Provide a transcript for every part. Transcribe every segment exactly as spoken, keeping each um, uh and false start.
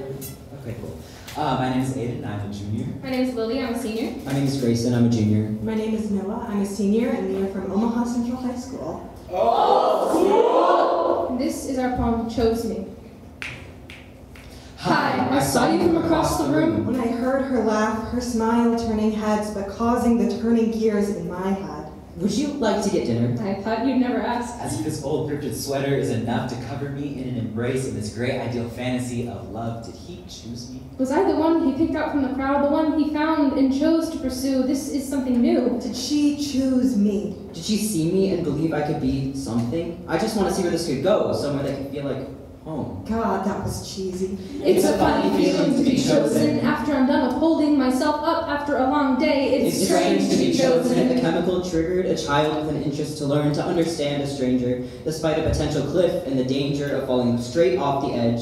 Okay, cool. Uh, my name is Aiden, and I'm a junior. My name is Lily, I'm a senior. My name is Grayson, I'm a junior. My name is Noah, I'm a senior, and we are from Omaha Central High School. Oh, cool! This is our poem, Chose Me. Hi, I saw you from across the room. When I heard her laugh, her smile turning heads, but causing the turning gears in my head. Would you like to get dinner? I thought you'd never ask. As if this old thrifted sweater is enough to cover me in an embrace in this great ideal fantasy of love. Did he choose me? Was I the one he picked out from the crowd, the one he found and chose to pursue? This is something new. Did she choose me? Did she see me and believe I could be something? I just want to see where this could go, somewhere that could feel like home. God, that was cheesy. It's, it's a funny feeling to be chosen. After I'm done upholding myself up after a long day, it's, it's strange, strange to be chosen. The chemical triggered a child with an interest to learn to understand a stranger, despite a potential cliff and the danger of falling straight off the edge.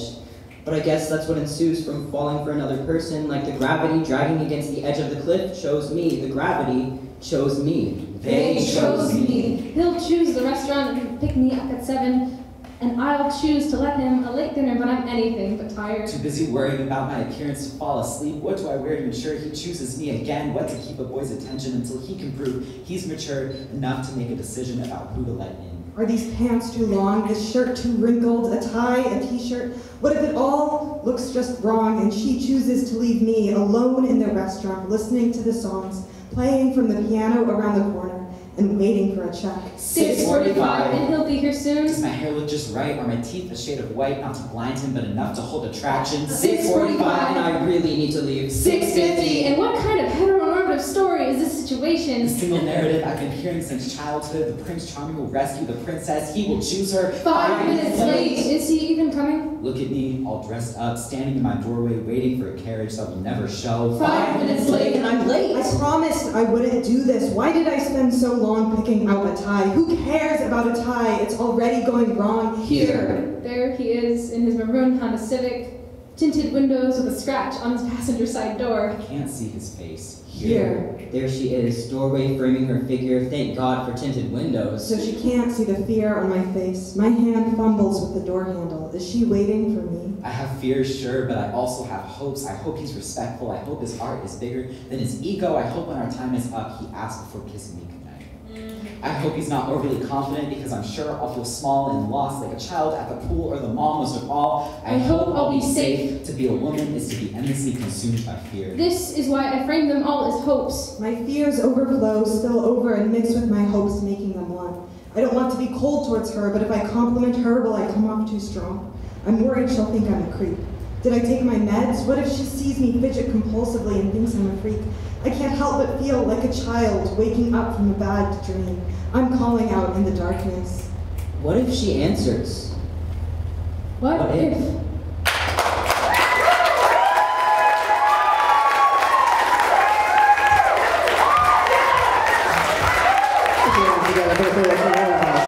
But I guess that's what ensues from falling for another person, like the gravity dragging against the edge of the cliff chose me. The gravity chose me. They, they chose me. me. He'll choose the restaurant and pick me up at seven. And I'll choose to let him a late dinner when I'm anything but tired. Too busy worrying about my appearance to fall asleep. What do I wear to ensure he chooses me again? What to keep a boy's attention until he can prove he's mature enough to make a decision about who to let in? Are these pants too long? This shirt too wrinkled? A tie? A t-shirt? What if it all looks just wrong and she chooses to leave me alone in the restaurant, listening to the songs, playing from the piano around the corner, and waiting for a check? six forty-five, and he'll be here soon. Does my hair look just right? Are my teeth a shade of white? Not to blind him, but enough to hold attraction. six forty-five, and I really need to leave. six fifty, and what kind of heteronormative story is this situation? The single narrative I've been hearing since childhood. The Prince Charming will rescue the princess. He will choose her. Five, Five minutes late. Is he even coming? Look at me, all dressed up, standing in my doorway, waiting for a carriage that will never show. Five, Five minutes late, and I'm late. I promised I wouldn't do this. Why did I spend so long long picking out a tie? Who cares about a tie? It's already going wrong here. There he is in his maroon Honda Civic, tinted windows with a scratch on his passenger side door. I can't see his face. Here. here. There she is, doorway framing her figure. Thank God for tinted windows. So she can't see the fear on my face. My hand fumbles with the door handle. Is she waiting for me? I have fears, sure, but I also have hopes. I hope he's respectful. I hope his heart is bigger than his ego. I hope when our time is up, he asks before kissing me. I hope he's not overly confident, because I'm sure I'll feel small and lost like a child at the pool or the mall. Most of all, I, I hope, hope I'll be safe. safe. To be a woman is to be endlessly consumed by fear. This is why I frame them all as hopes. My fears overflow, spill over, and mix with my hopes, making them one. I don't want to be cold towards her, but if I compliment her, will I come off too strong? I'm worried she'll think I'm a creep. Did I take my meds? What if she sees me fidget compulsively and thinks I'm a freak? I can't help but feel like a child waking up from a bad dream. I'm calling out in the darkness. What if she answers? What, what if? if?